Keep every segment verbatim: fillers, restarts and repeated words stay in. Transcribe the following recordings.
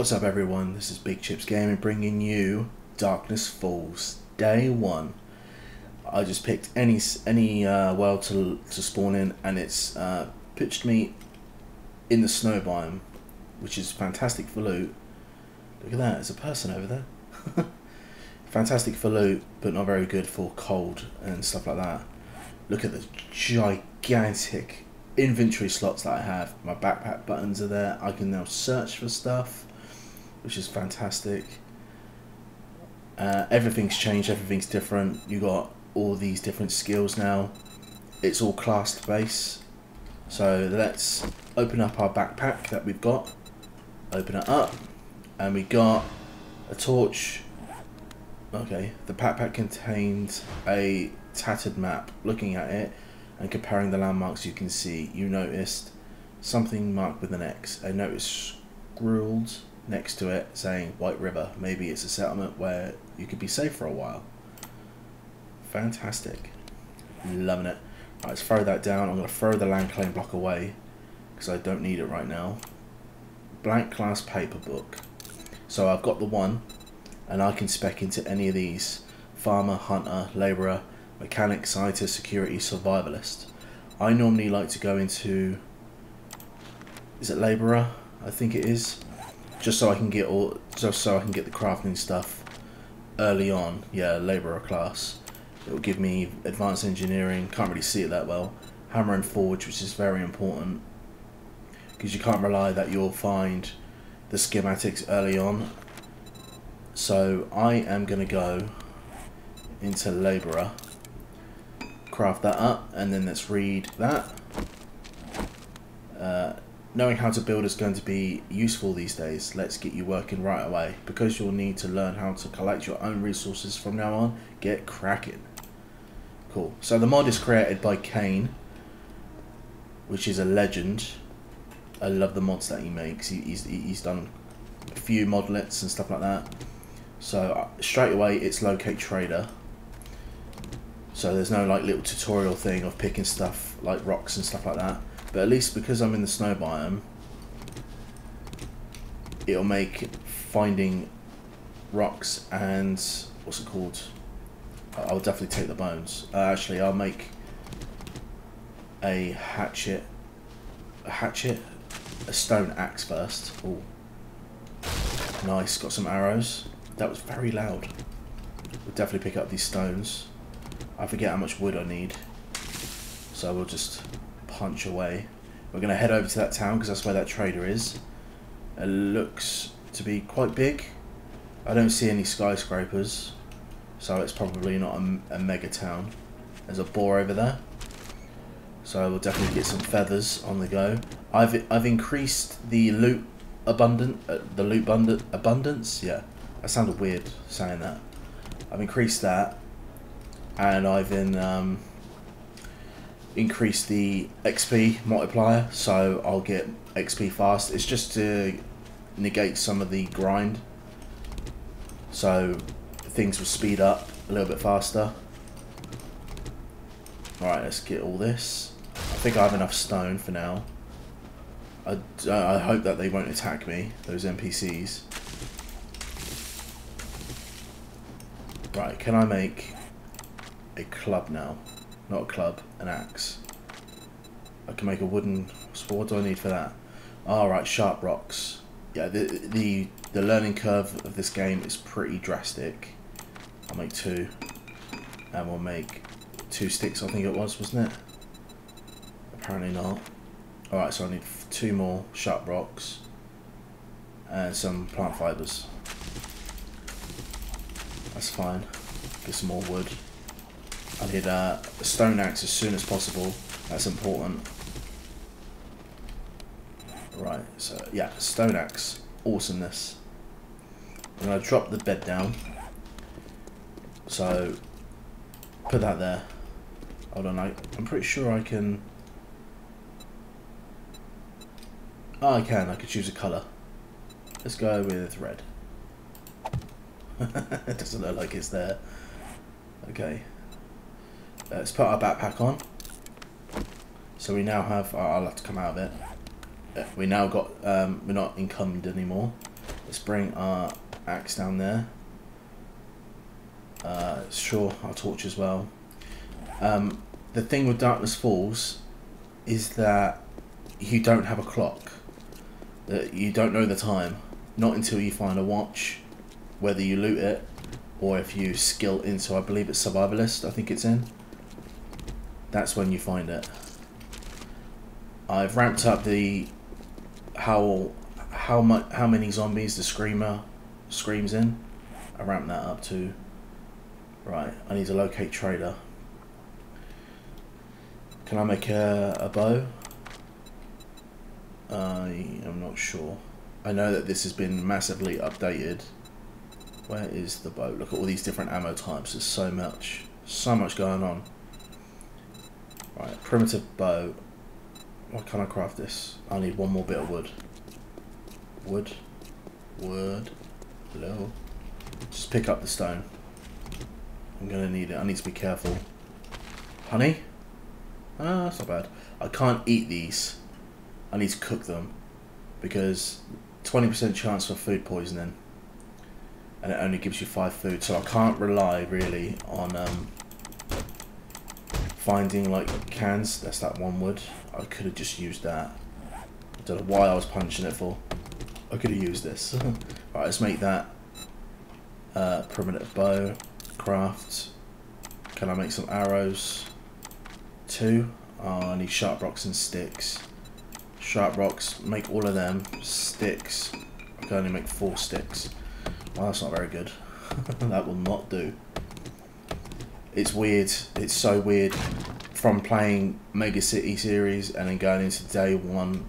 What's up everyone, this is Big Chips Gaming bringing you Darkness Falls, day one. I just picked any any uh, world to, to spawn in, and it's uh, pitched me in the snow biome, which is fantastic for loot. Look at that, there's a person over there. Fantastic for loot, but not very good for cold and stuff like that. Look at the gigantic inventory slots that I have. My backpack buttons are there. I can now search for stuff, which is fantastic. Uh, everything's changed, everything's different. You got all these different skills now. It's all class based. So let's open up our backpack that we've got. Open it up, and we got a torch. Okay, the backpack contained a tattered map. Looking at it and comparing the landmarks, you can see you noticed something marked with an X. I noticed scrawled next to it saying White River. Maybe it's a settlement where you could be safe for a while. Fantastic. Loving it. Right, let's throw that down. I'm going to throw the land claim block away because I don't need it right now. Blank class paper book. So I've got the one, and I can spec into any of these: farmer, hunter, labourer, mechanic, scientist, security, survivalist. I normally like to go into, is it labourer? I think it is. Just so I can get all, just so I can get the crafting stuff early on. Yeah, labourer class. It'll give me advanced engineering. Can't really see it that well. Hammer and forge, which is very important because you can't rely that you'll find the schematics early on. So I am gonna go into labourer. Craft that up, and then let's read that. Uh, knowing how to build is going to be useful these days. Let's get you working right away because you'll need to learn how to collect your own resources from now on. Get cracking. Cool. So the mod is created by Kane, which is a legend. I love the mods that he makes. He, he's, he's done a few modlets and stuff like that. So straight away it's locate trader. So there's no like little tutorial thing of picking stuff like rocks and stuff like that. But at least because I'm in the snow biome, it'll make finding rocks and what's it called? I'll definitely take the bones. Uh, actually, I'll make a hatchet, a hatchet, a stone axe first. Oh, nice! Got some arrows. That was very loud. We'll definitely pick up these stones. I forget how much wood I need, so we'll just punch away. We're gonna head over to that town because that's where that trader is. It looks to be quite big. I don't see any skyscrapers, so it's probably not a, a mega town. There's a boar over there, so we'll definitely get some feathers on the go. I've I've increased the loot abundant, uh, the loot abundant abundance. Yeah, that sounded weird saying that. I've increased that. And I've in, um, increased the X P multiplier, so I'll get X P fast. It's just to negate some of the grind, so things will speed up a little bit faster. Alright, let's get all this. I think I have enough stone for now. I, uh, I hope that they won't attack me, those N P Cs. Right, can I make a club now? Not a club, an axe. I can make a wooden sword. What do I need for that? Alright, sharp rocks. Yeah, the, the the learning curve of this game is pretty drastic. I'll make two, and we'll make two sticks, I think it was, wasn't it? Apparently not. Alright, so I need two more sharp rocks and some plant fibers. That's fine. Get some more wood. I need a stone axe as soon as possible. That's important. Right, so yeah, stone axe. Awesomeness. I'm going to drop the bed down. So, put that there. Hold on, I, I'm pretty sure I can... Oh, I can. I could choose a colour. Let's go with red. It doesn't look like it's there. Okay. Let's put our backpack on. So we now have. Oh, I'll have to come out of it. We now got. Um, we're not encumbered anymore. Let's bring our axe down there. Uh, sure, our torch as well. Um, the thing with Darkness Falls is that you don't have a clock. That you don't know the time. Not until you find a watch, whether you loot it or if you skill into, I believe it's Survivalist, I think it's in. That's when you find it. I've ramped up the how how much how many zombies the screamer screams in. I ramped that up to. Right, I need to locate Trader. Can I make a, a bow? I am not sure. I know that this has been massively updated. Where is the bow? Look at all these different ammo types. There's so much, so much going on. Right, primitive bow. What can I craft this? I need one more bit of wood. Wood, wood, hello. Just pick up the stone. I'm gonna need it. I need to be careful. Honey? Ah, that's not bad. I can't eat these. I need to cook them because twenty percent chance for food poisoning, and it only gives you five food. So I can't rely really on um, finding like cans. That's that one wood. I could have just used that. I don't know why I was punching it for. I could have used this. All right, let's make that uh, primitive bow. Craft. Can I make some arrows? Two. Oh, I need sharp rocks and sticks. Sharp rocks. Make all of them. Sticks. I can only make four sticks. Well, that's not very good. That will not do. It's weird. It's so weird. From playing Mega City series and then going into day one,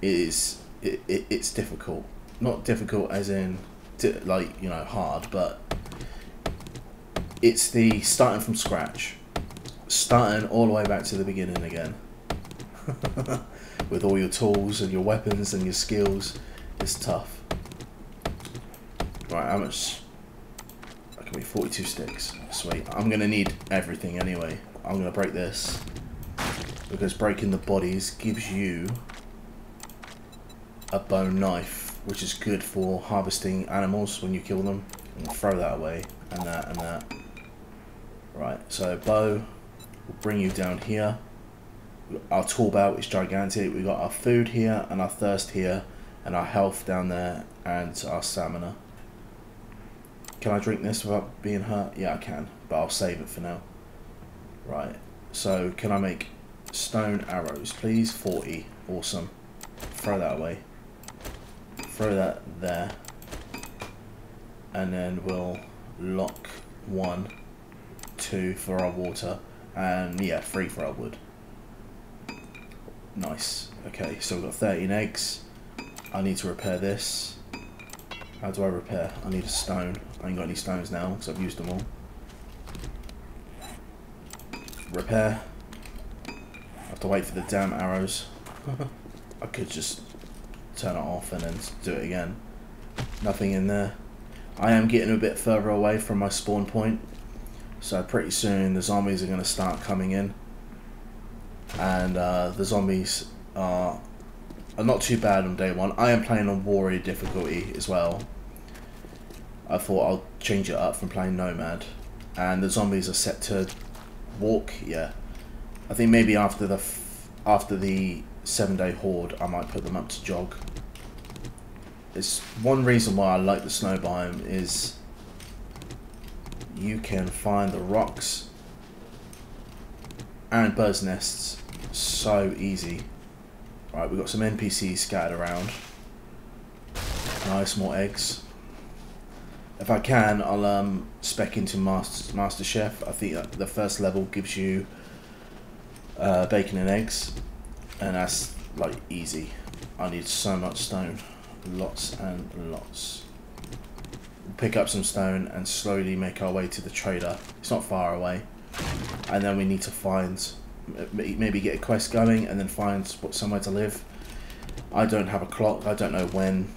it is it, it it's difficult. Not difficult as in like you know hard, but it's the starting from scratch, starting all the way back to the beginning again, with all your tools and your weapons and your skills. It's tough. Right, how much? I can make forty-two sticks. Sweet. I'm gonna need everything anyway. I'm gonna break this because breaking the bodies gives you a bone knife, which is good for harvesting animals when you kill them. I'm gonna throw that away, and that, and that. Right, so bow will bring you down here. Our tool belt is gigantic. We got our food here and our thirst here and our health down there and our stamina. Can I drink this without being hurt? Yeah, I can, but I'll save it for now. Right, so can I make stone arrows, please? forty, awesome. Throw that away. Throw that there. And then we'll lock one, two for our water, and yeah, three for our wood. Nice. Okay, so we've got thirteen eggs. I need to repair this. How do I repair? I need a stone. I ain't got any stones now because I've used them all. Repair. I have to wait for the damn arrows. I could just turn it off and then do it again. Nothing in there. I am getting a bit further away from my spawn point, so pretty soon the zombies are going to start coming in, and uh, the zombies are, are not too bad on day one. I am playing on warrior difficulty as well. I thought I'll change it up from playing nomad, and the zombies are set to walk. Yeah, I think maybe after the f after the seven day horde I might put them up to jog. It's one reason why I like the snow biome is you can find the rocks and birds' nests so easy. Right, we've got some N P Cs scattered around. Nice, more eggs. If I can, I'll um, spec into Master, Master Chef. I think that the first level gives you uh, bacon and eggs, and that's like easy. I need so much stone. Lots and lots. We'll pick up some stone and slowly make our way to the trader. It's not far away. And then we need to find, maybe get a quest going and then find somewhere to live. I don't have a clock. I don't know when.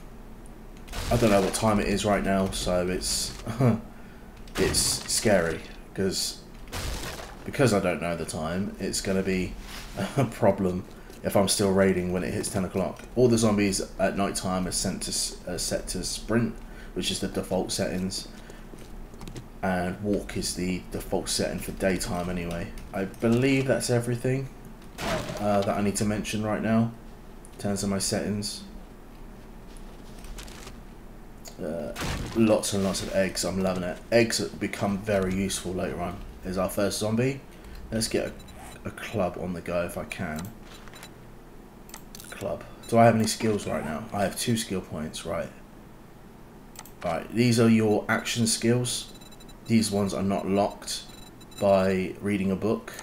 I don't know what time it is right now. So it's it's scary because because I don't know the time. It's going to be a problem if I'm still raiding when it hits ten o'clock. All the zombies at night time are, sent to, are set to sprint, which is the default settings. And walk is the default setting for daytime anyway. I believe that's everything uh, that I need to mention right now in terms of my settings. Uh, lots and lots of eggs. I'm loving it. Eggs become very useful later on. There's our first zombie. Let's get a, a club on the go if I can. Club. Do I have any skills right now? I have two skill points, right. Alright, these are your action skills. These ones are not locked by reading a book,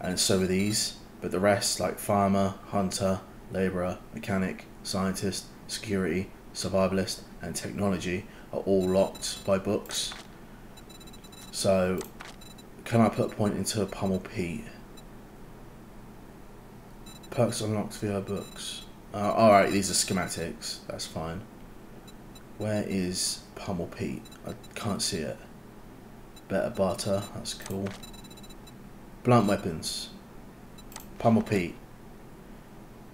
and so are these. But the rest, like farmer, hunter, labourer, mechanic, scientist, security, survivalist, and technology, are all locked by books. So, can I put a point into Pummel Pete? Perks unlocked via books. Uh, Alright, these are schematics. That's fine. Where is Pummel Pete? I can't see it. Better barter, that's cool. Blunt weapons. Pummel Pete.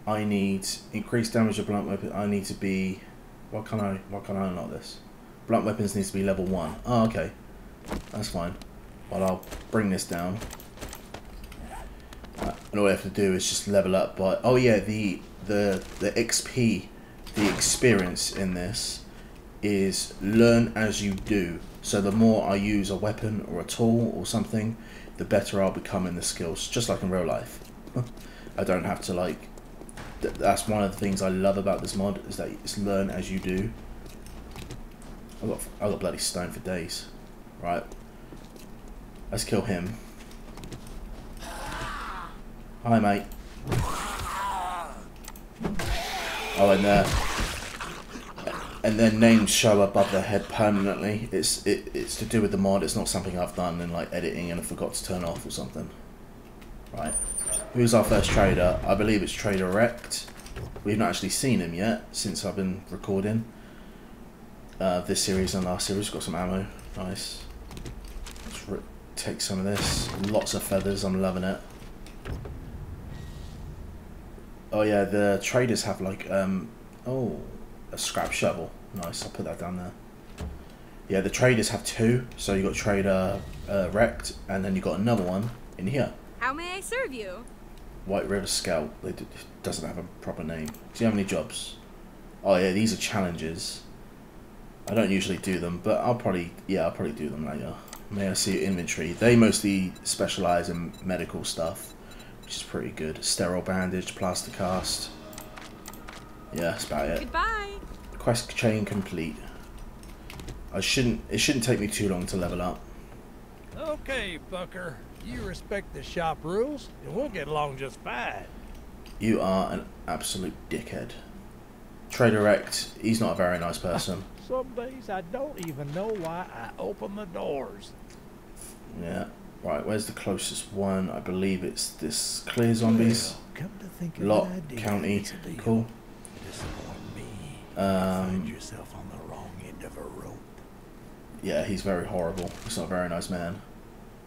I need increased damage of blunt weapon. I need to be. What can I? What can I unlock this? Blunt weapons needs to be level one. Oh, okay, that's fine. Well, I'll bring this down. Uh, and all I have to do is just level up. But oh yeah, the the the X P, the experience in this is learn as you do. So the more I use a weapon or a tool or something, the better I'll become in the skills, just like in real life. I don't have to like... Th that's one of the things I love about this mod, is that it's learn as you do. I got, I got bloody stone for days. Right. Let's kill him. Hi, mate. Oh, and there. And their names show above their head permanently. It's it, it's to do with the mod. It's not something I've done in like editing and I forgot to turn off or something. Right. Who's our first trader? I believe it's Trader Wrecked. We've not actually seen him yet since I've been recording uh, this series and last series. Got some ammo. Nice. Let's take some of this. Lots of feathers. I'm loving it. Oh yeah, the traders have like um oh. a scrap shovel. Nice, I'll put that down there. Yeah, the traders have two. So you got Trader uh, Wrecked, and then you got another one in here. How may I serve you? White River Scout. It d doesn't have a proper name. Do you have any jobs? Oh yeah, these are challenges. I don't usually do them, but I'll probably yeah I'll probably do them later. May I see your inventory? They mostly specialise in medical stuff, which is pretty good. Sterile bandage, plaster cast. Yeah, that's about it. Goodbye. Quest chain complete. I shouldn't. It shouldn't take me too long to level up. Okay, Bucker. You respect the shop rules, and we'll get along just fine. You are an absolute dickhead. Trader Wrecked. He's not a very nice person. Some days I don't even know why I open the doors. Yeah. Right. Where's the closest one? I believe it's this clear zombies. Well, come to think of Lot County. Cool. Um, yourself on the wrong end of a rope. Yeah, he's very horrible. He's not a very nice man.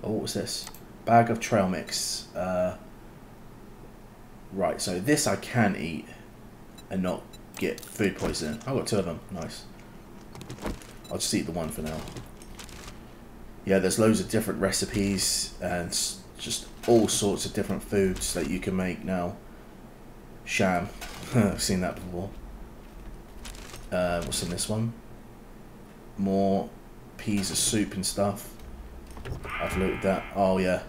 Oh, what was this? Bag of trail mix. Uh, right, so this I can eat and not get food poisoning. I got two of them. Nice. I'll just eat the one for now. Yeah, there's loads of different recipes and just all sorts of different foods that you can make now. Sham. I've seen that before. Uh, what's in this one? More peas of soup and stuff. I've looted that. Oh yeah.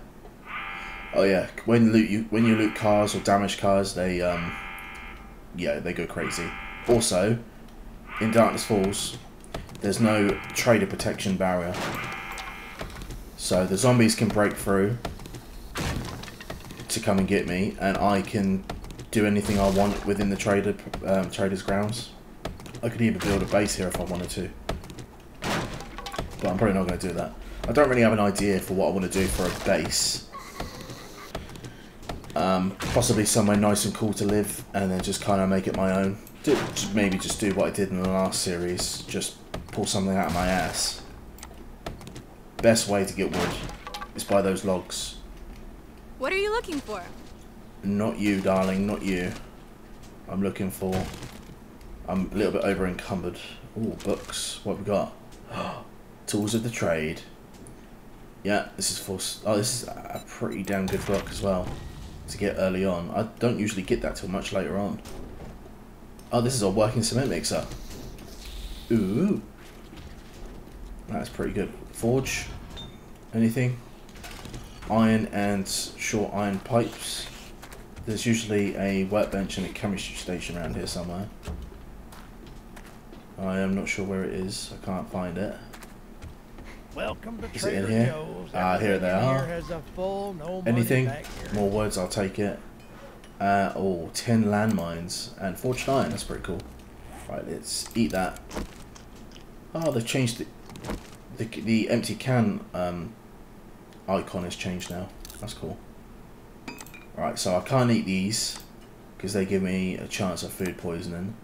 Oh yeah. When loot you when you loot cars or damage cars, they um yeah they go crazy. Also, in Darkness Falls, there's no trader protection barrier, so the zombies can break through to come and get me, and I can do anything I want within the trader um, trader's grounds. I could even build a base here if I wanted to. But I'm probably not going to do that. I don't really have an idea for what I want to do for a base. Um, possibly somewhere nice and cool to live, and then just kind of make it my own. Do, maybe just do what I did in the last series. Just pull something out of my ass. Best way to get wood is by those logs. What are you looking for? Not you, darling, not you. I'm looking for... I'm a little bit over encumbered. Ooh, books. What have we got? Tools of the Trade. Yeah, this is for... Oh, this is a pretty damn good book as well to get early on. I don't usually get that till much later on. Oh, this is a working cement mixer. Ooh. That's pretty good. Forge. Anything? Iron and short iron pipes. There's usually a workbench and a chemistry station around here somewhere. I am not sure where it is. I can't find it. Welcome to is it in here? Joe's. Ah, here they are. Has a full, no anything? More words, I'll take it. Uh, oh, ten landmines and forged iron. That's pretty cool. Right, let's eat that. Oh, they've changed the... The, the empty can um, icon has changed now. That's cool. Right, so I can't eat these because they give me a chance of food poisoning,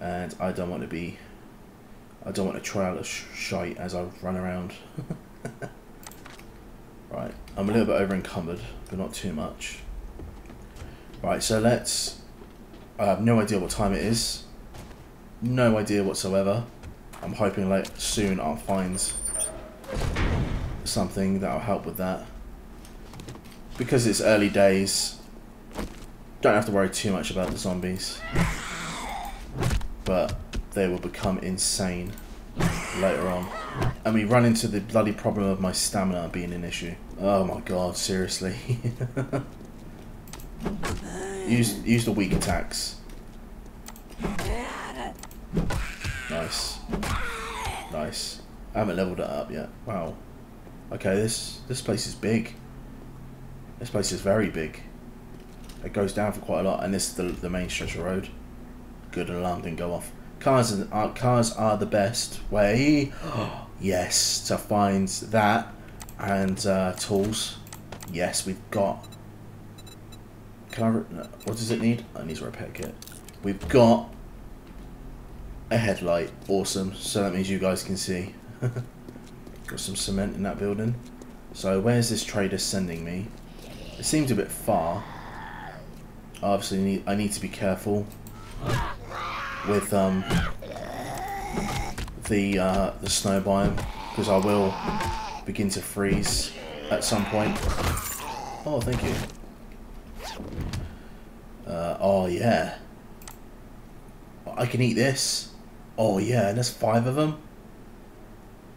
and I don't want to be. I don't want to trail a sh shite as I run around. Right, I'm a little bit over encumbered, but not too much. Right, so let's. I have no idea what time it is. No idea whatsoever. I'm hoping like soon I'll find something that'll help with that. Because it's early days, don't have to worry too much about the zombies. But they will become insane later on. And we run into the bloody problem of my stamina being an issue. Oh my god, seriously. use, use the weak attacks. Nice. Nice. I haven't leveled it up yet. Wow. Okay, this this place is big. This place is very big. It goes down for quite a lot, and this is the, the main stretch of road. Good, an alarm didn't go off. Cars are, cars are the best way, yes, to find that. And uh, tools. Yes, we've got... Can I... What does it need? I need to repair kit. We've got... a headlight, awesome. So that means you guys can see. Got some cement in that building. So where's this trader sending me? It seems a bit far. Obviously, need, I need to be careful with um the uh, the snow biome because I will begin to freeze at some point. Oh, thank you. Uh, oh yeah, I can eat this. Oh yeah, and there's five of them.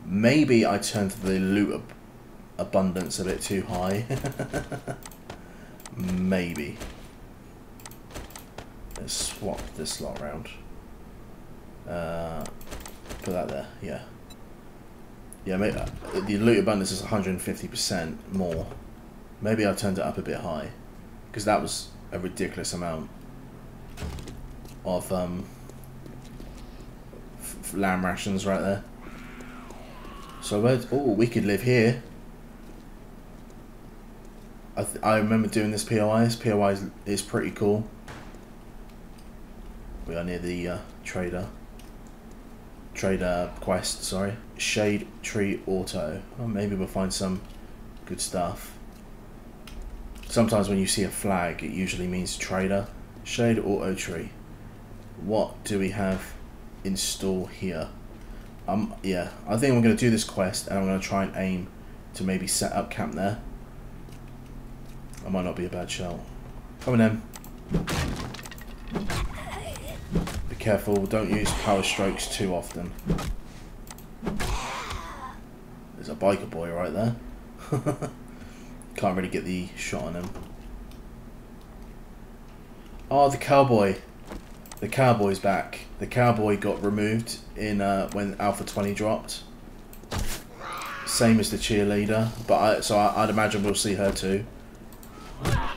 Maybe I turned the loot ab abundance a bit too high. Maybe. Let's swap this lot around. Uh, put that there, yeah. Yeah, maybe, uh, the loot abundance is one hundred fifty percent more. Maybe I turned it up a bit high. Because that was a ridiculous amount of... Um, lamb rations right there. So where? Oh, we could live here. I th I remember doing this P O I. This P O I is, is pretty cool. We are near the uh, trader. Trader quest. Sorry, Shadetree Auto. Oh, maybe we'll find some good stuff. Sometimes when you see a flag, it usually means trader. Shade Auto Tree. What do we have? Install here. Um, yeah, I think I'm going to do this quest and I'm going to try and aim to maybe set up camp there. I might not be a bad shot. Come on then. Be careful, don't use power strokes too often. There's a biker boy right there. Can't really get the shot on him. Oh, the cowboy. The cowboy's back. The cowboy got removed in uh, when Alpha twenty dropped. Same as the cheerleader, but I, so I, I'd imagine we'll see her too. I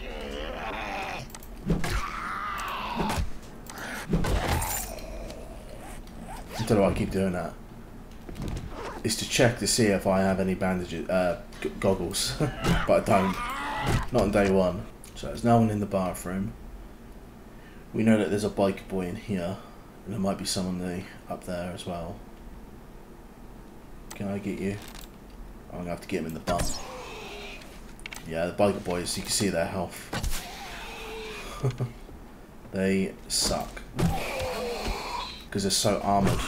don't know why I keep doing that. It's to check to see if I have any bandages, uh, g goggles, but I don't. Not on day one. So there's no one in the bathroom. We know that there's a biker boy in here, and there might be someone there, up there as well. Can I get you? I'm going to have to get him in the bum. Yeah, the biker boys, you can see their health. They suck. Because they're so armored.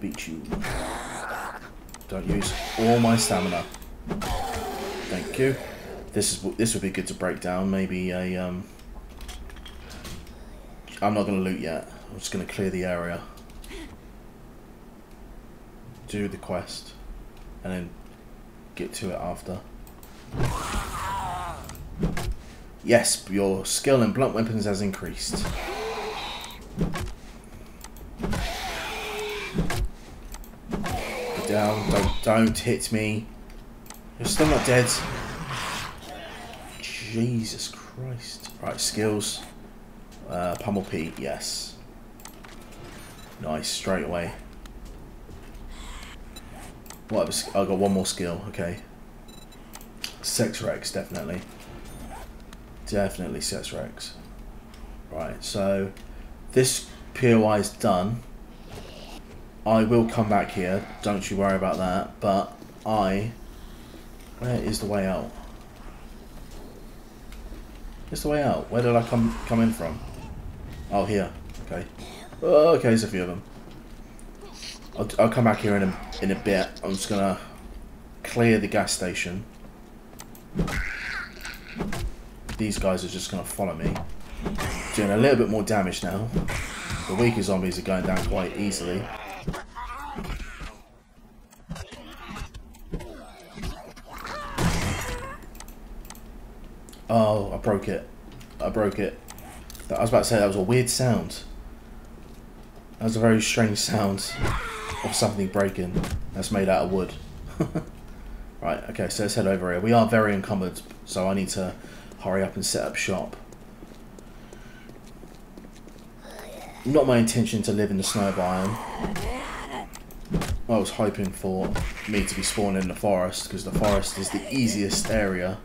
Beat you. Don't use all my stamina. Thank you. This is this would be good to break down. Maybe a um. I'm not gonna loot yet. I'm just gonna clear the area. Do the quest, and then get to it after. Yes, your skill in blunt weapons has increased. Get down! Don't don't hit me. You're still not dead. Jesus Christ. Right, skills. Uh, Pummel Pete, yes. Nice, straight away. What? I got one more skill, okay. Sex Rex, definitely. Definitely Sex Rex. Right, so this P O I is done. I will come back here, don't you worry about that, but I... Where is the way out? Where's the way out? Where did I come come in from? Oh, here. Okay. Oh, okay, there's a few of them. I'll, I'll come back here in a, in a bit. I'm just going to clear the gas station. These guys are just going to follow me. Doing a little bit more damage now. The weaker zombies are going down quite easily. Oh, I broke it. I broke it. I was about to say that was a weird sound. That was a very strange sound of something breaking that's made out of wood. Right, okay, so let's head over here. We are very encumbered, so I need to hurry up and set up shop. Not my intention to live in the snow biome. I was hoping for me to be spawned in the forest, because the forest is the easiest area.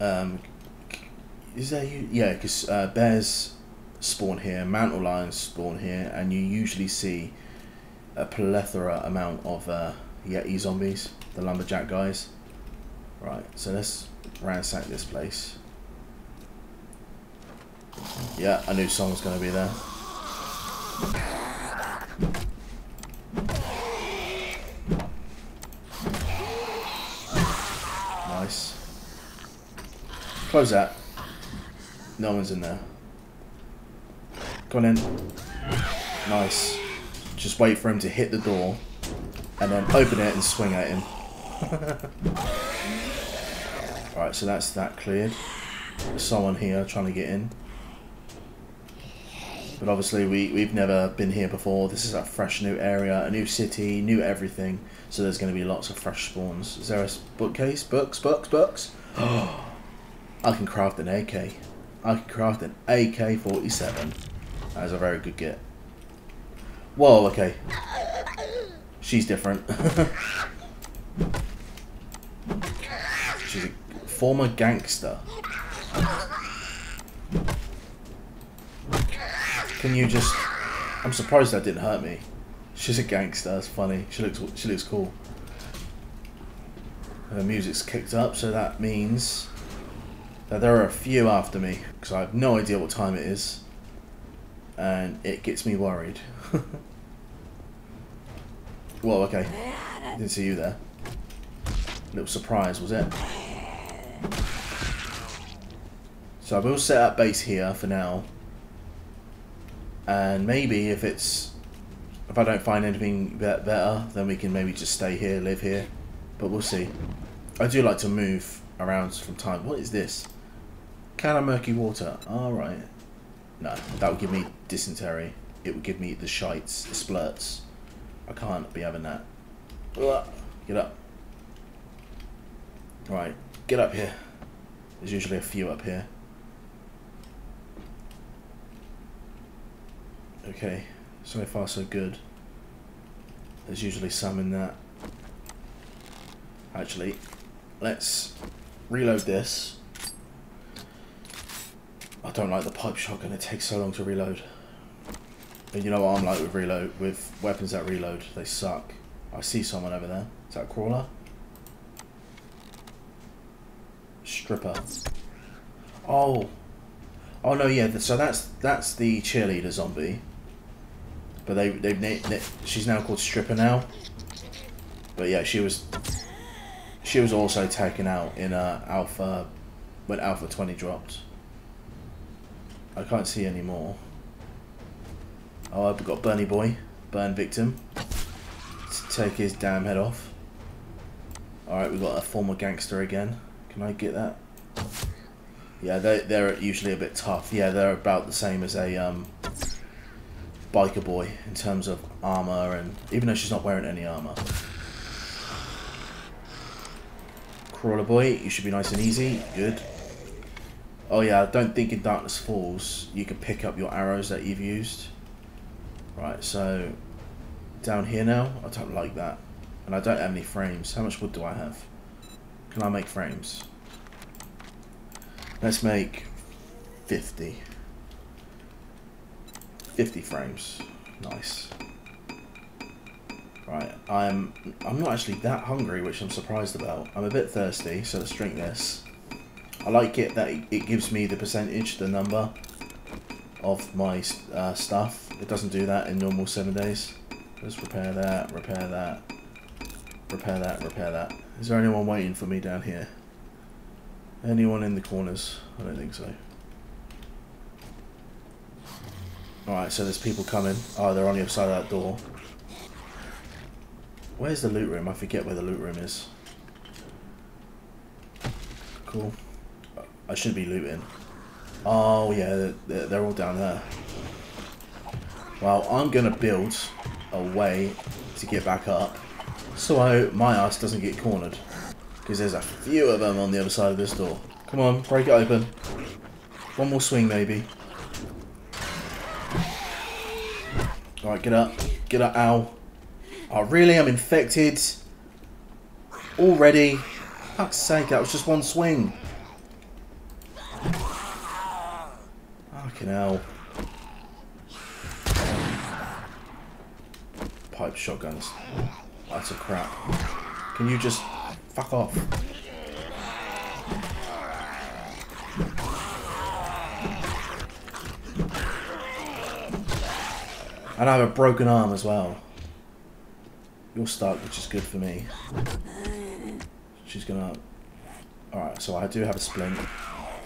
Um, is there you? Yeah, because uh, bears spawn here, mountain lions spawn here, and you usually see a plethora amount of uh, yeti zombies, the lumberjack guys. Right, so let's ransack this place. Yeah, I knew someone was going to be there. Nice. Close that. No one's in there. Come on in. Nice. Just wait for him to hit the door and then open it and swing at him. Alright, so that's that cleared. There's someone here trying to get in. But obviously we, we've never been here before. This is a fresh new area, a new city, new everything. So there's going to be lots of fresh spawns. Is there a bookcase? Books, books, books. Oh. I can craft an A K. I can craft an A K forty-seven. That is a very good get. Whoa, okay. She's different. She's a former gangster. Can you just... I'm surprised that didn't hurt me. She's a gangster, that's funny. She looks, she looks cool. Her music's kicked up, so that means... there are a few after me, because I have no idea what time it is, and it gets me worried. Whoa, okay. Didn't see you there. Little surprise, was it? So I will set up base here for now, and maybe if it's... if I don't find anything better, then we can maybe just stay here, live here, but we'll see. I do like to move around from time. What is this? Can of murky water. Alright. No, that would give me dysentery. It would give me the shites, the splurts. I can't be having that. Get up. Right, get up here. There's usually a few up here. Okay, so far so good. There's usually some in that. Actually, let's reload this. I don't like the pipe shotgun, it takes so long to reload. And you know what I'm like with reload, with weapons that reload, they suck. I see someone over there. Is that a crawler? stripper. Oh. Oh no, yeah. So that's that's the cheerleader zombie. But they they've na na she's now called stripper now. But yeah, she was she was also taken out in uh, Alpha when Alpha twenty dropped. I can't see any more. Oh, I've got Bernie Boy, burn victim. Let's take his damn head off. All right, we've got a former gangster again. Can I get that? Yeah, they they're usually a bit tough. Yeah, they're about the same as a um, biker boy in terms of armor, and even though she's not wearing any armor. Crawler boy, you should be nice and easy. Good. Oh yeah, I don't think in Darkness Falls you can pick up your arrows that you've used. Right, so down here now, I don't like that, and I don't have any frames. How much wood do I have? Can I make frames? Let's make fifty frames. Nice. Right, I'm I'm not actually that hungry, which I'm surprised about. I'm a bit thirsty, so let's drink this. I like it that it gives me the percentage, the number of my uh, stuff. It doesn't do that in normal seven days. Let's repair that, repair that, repair that, repair that. Is there anyone waiting for me down here? Anyone in the corners? I don't think so. Alright, so there's people coming. Oh, they're on the other side of that door. Where's the loot room? I forget where the loot room is. Cool. I should be looting. Oh, yeah, they're, they're all down there. Well, I'm going to build a way to get back up so my ass doesn't get cornered. Because there's a few of them on the other side of this door. Come on, break it open. One more swing, maybe. Alright, get up. Get up, ow. Oh, really? I'm infected. Already? For fuck's sake, that was just one swing. Fucking hell. Pipe shotguns. That's a crap. Can you just... Fuck off. And I have a broken arm as well. You're stuck, which is good for me. She's gonna... Alright, so I do have a splint.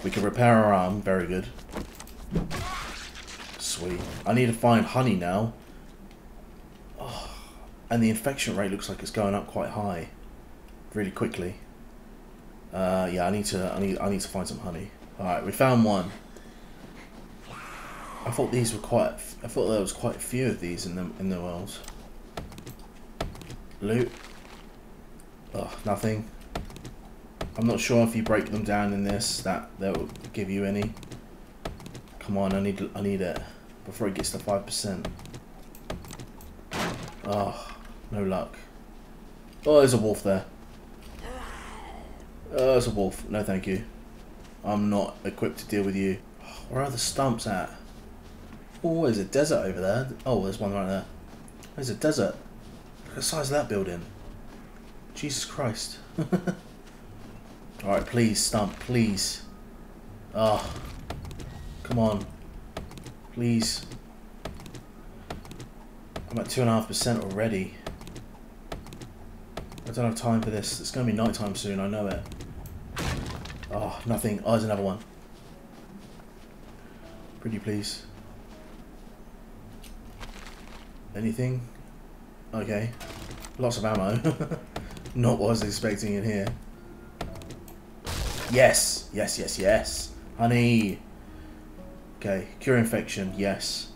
We can repair our arm. Very good. Sweet. I need to find honey now. Oh, and the infection rate looks like it's going up quite high. Really quickly. Uh, yeah, I need to. I need. I need to find some honey. All right, we found one. I thought these were quite. I thought there was quite a few of these in the in the world. Loot. Oh, nothing. I'm not sure if you break them down in this that they'll give you any. Come on, I need. I need it before it gets to five percent. Oh, no luck. Oh, there's a wolf there. Oh, that's a wolf. No, thank you. I'm not equipped to deal with you. Where are the stumps at? Oh, there's a desert over there. Oh, there's one right there. There's a desert. Look at the size of that building. Jesus Christ. Alright, please, stump. Please. Oh. Come on. Please. I'm at two point five percent already. I don't have time for this. It's going to be night time soon. I know it. Oh, nothing. Oh, there's another one. Pretty please. Anything? Okay. Lots of ammo. Not what I was expecting in here. Yes. Yes, yes, yes. Honey. Okay. Cure infection. Yes.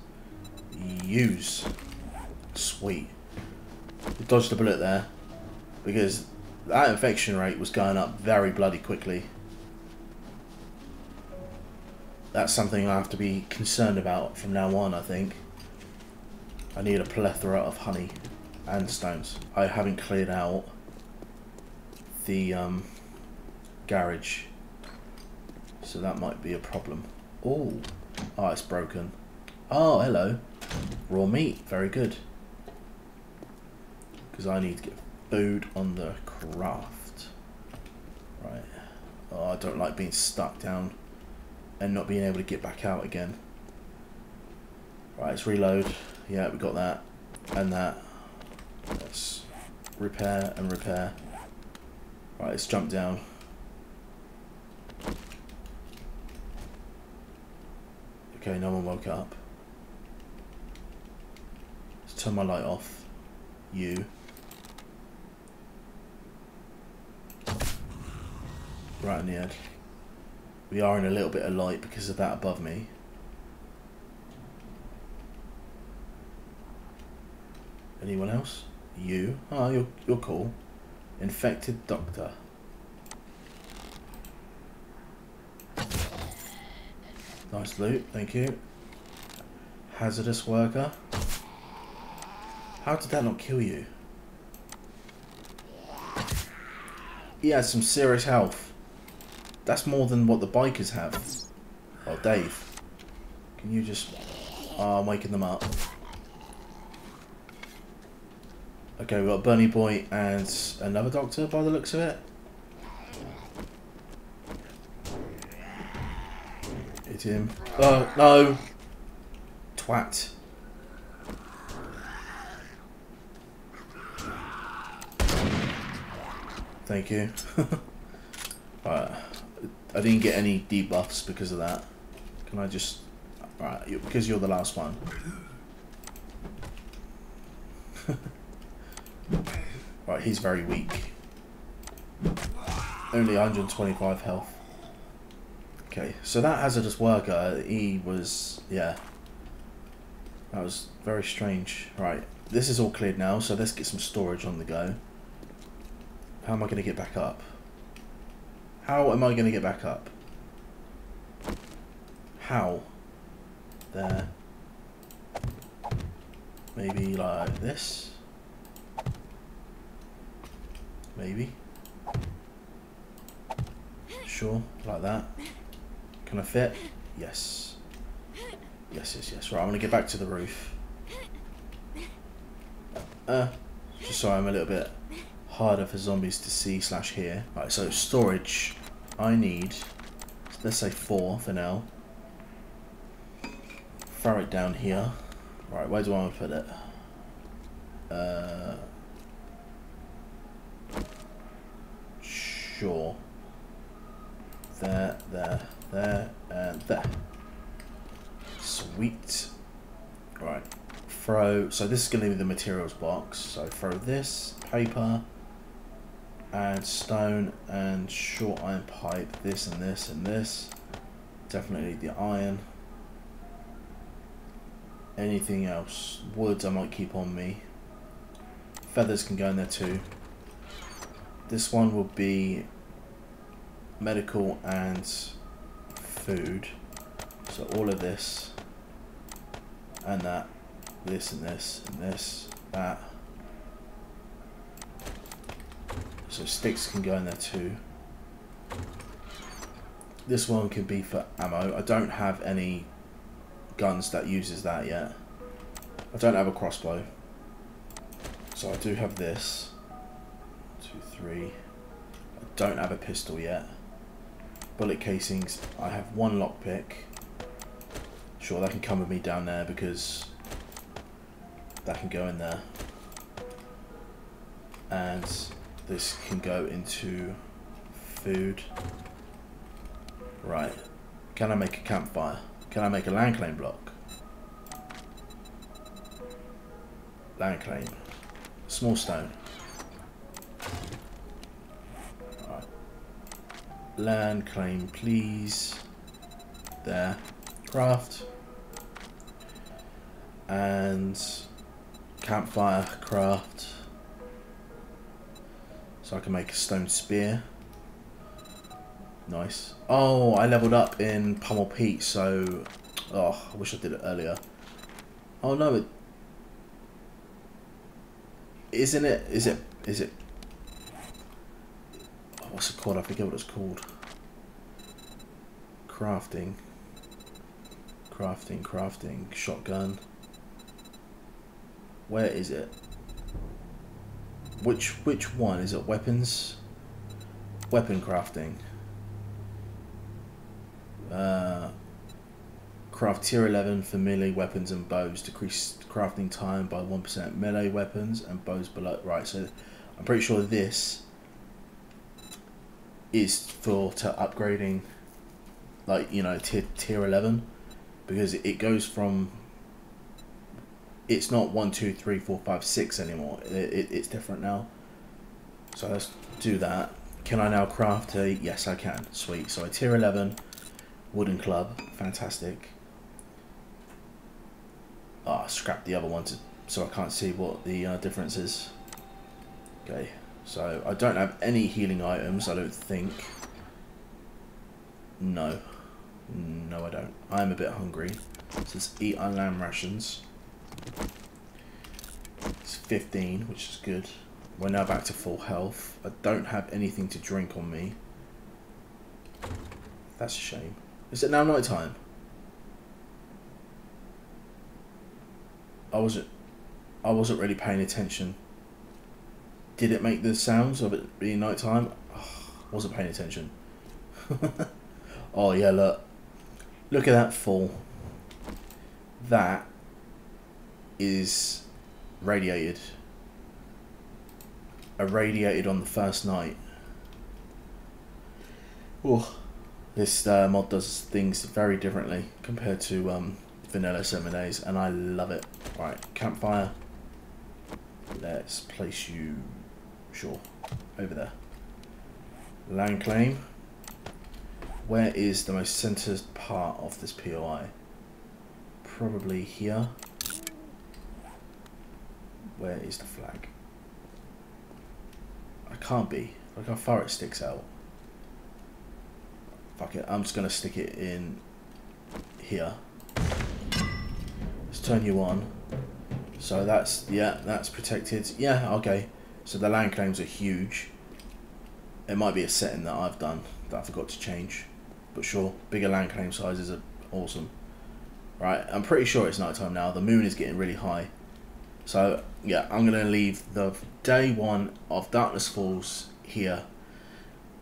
Use. Sweet. Dodged a bullet there. Because that infection rate was going up very bloody quickly. That's something I have to be concerned about from now on, I think. I need a plethora of honey and stones. I haven't cleared out the um, garage. So that might be a problem. Ooh. Oh, it's broken. Oh, hello. Raw meat. Very good. Because I need to get... food on the craft. Right. Oh, I don't like being stuck down and not being able to get back out again. Right, let's reload. Yeah, we got that and that. Let's repair and repair. Right, let's jump down. Okay, no one woke up. Let's turn my light off. You. Right on the edge. We are in a little bit of light because of that above me. Anyone else? You? Ah, oh, you're, you're cool. Infected doctor. Nice loot, thank you. Hazardous worker. How did that not kill you? He has some serious health. That's more than what the bikers have. Oh, Dave. Can you just... Ah, oh, waking them up. Okay, we've got Bernie Boy and another doctor by the looks of it. Hit him. Oh, no! Twat. Thank you. Alright. I didn't get any debuffs because of that. Can I just... Alright, because you're the last one. Right, he's very weak. Only one hundred twenty-five health. Okay, so that hazardous worker, he was, yeah. That was very strange. Right, this is all cleared now, so let's get some storage on the go. How am I going to get back up? How am I going to get back up? How? There. Maybe like this? Maybe. Sure, like that. Can I fit? Yes. Yes, yes, yes. Right, I'm going to get back to the roof. Uh, just so I'm a little bit harder for zombies to see slash hear. Right, so storage. I need, let's say four for now. Throw it down here. Right, where do I want to put it? Uh... Sure. There, there, there, and there. Sweet. Right. Throw. So this is going to be the materials box. So throw this, paper, and stone, and short iron pipe. This and this and this. Definitely the iron. Anything else? Wood I might keep on me. Feathers can go in there too. This one will be medical and food. So all of this and that, this and this and this, that. So sticks can go in there too. This one can be for ammo. I don't have any guns that uses that yet. I don't have a crossbow. So I do have this. Three. I don't have a pistol yet. Bullet casings. I have one lockpick. Sure, that can come with me down there because that can go in there. And this can go into food. Right. Can I make a campfire? Can I make a land claim block? Land claim. Small stone. Land claim, please. There. Craft. And campfire craft. So I can make a stone spear. Nice. Oh, I leveled up in Pummel Peak, so... Oh, I wish I did it earlier. Oh, no. It... Isn't it... Is it... Is it... What's it called? I forget what it's called. Crafting. Crafting, crafting. Shotgun. Where is it? Which which one? Is it weapons? Weapon crafting. Uh, craft tier eleven for melee weapons and bows. Decrease crafting time by one percent. Melee weapons and bows below. Right, so I'm pretty sure this is for to upgrading, like, you know, tier, tier eleven. Because it goes from... It's not one, two, three, four, five, six anymore. It, it, it's different now. So let's do that. Can I now craft a... Yes, I can. Sweet. So a tier eleven wooden club. Fantastic. Ah, oh, scrap the other one to, so I can't see what the uh, difference is. Okay. So I don't have any healing items, I don't think. No. No, I don't. I'm a bit hungry. So let's eat our lamb rations. It's fifteen, which is good. We're now back to full health. I don't have anything to drink on me. That's a shame. Is it now night time? I wasn't I wasn't really paying attention. Did it make the sounds of it being night time? Oh, wasn't paying attention. Oh yeah, look. Look at that fall. That is radiated. Irradiated on the first night. Oh, this uh, mod does things very differently compared to um, vanilla seminars, and I love it. Right, campfire. Let's place you, sure, over there. Land claim. Where is the most centered part of this P O I? Probably here. Where is the flag? I can't be. Look how far it sticks out. Fuck it. I'm just going to stick it in here. Let's turn you on. So that's, yeah, that's protected. Yeah, okay. So the land claims are huge. It might be a setting that I've done that I forgot to change. But sure, bigger land claim sizes are awesome. Right, I'm pretty sure it's night time now. The moon is getting really high. So, yeah, I'm going to leave the day one of Darkness Falls here.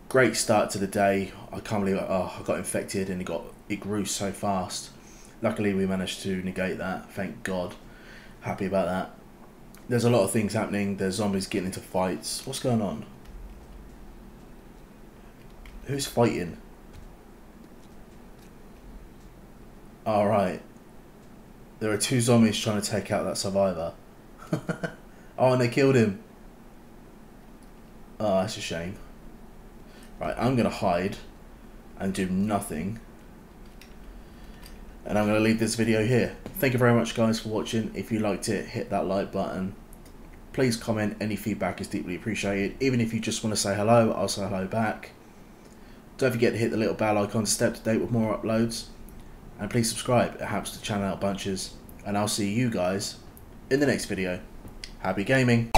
Great start to the day. I can't believe it. Oh, I got infected and it, got, it grew so fast. Luckily, we managed to negate that. Thank God. Happy about that. There's a lot of things happening. There's zombies getting into fights. What's going on? Who's fighting? All right. There are two zombies trying to take out that survivor. Oh, and they killed him. Oh, that's a shame. Right, I'm going to hide and do nothing. And I'm going to leave this video here. Thank you very much, guys, for watching. If you liked it, hit that like button. Please comment. Any feedback is deeply appreciated. Even if you just want to say hello, I'll say hello back. Don't forget to hit the little bell icon to stay up to date with more uploads. And please subscribe. It helps the channel out bunches. And I'll see you guys in the next video. Happy gaming!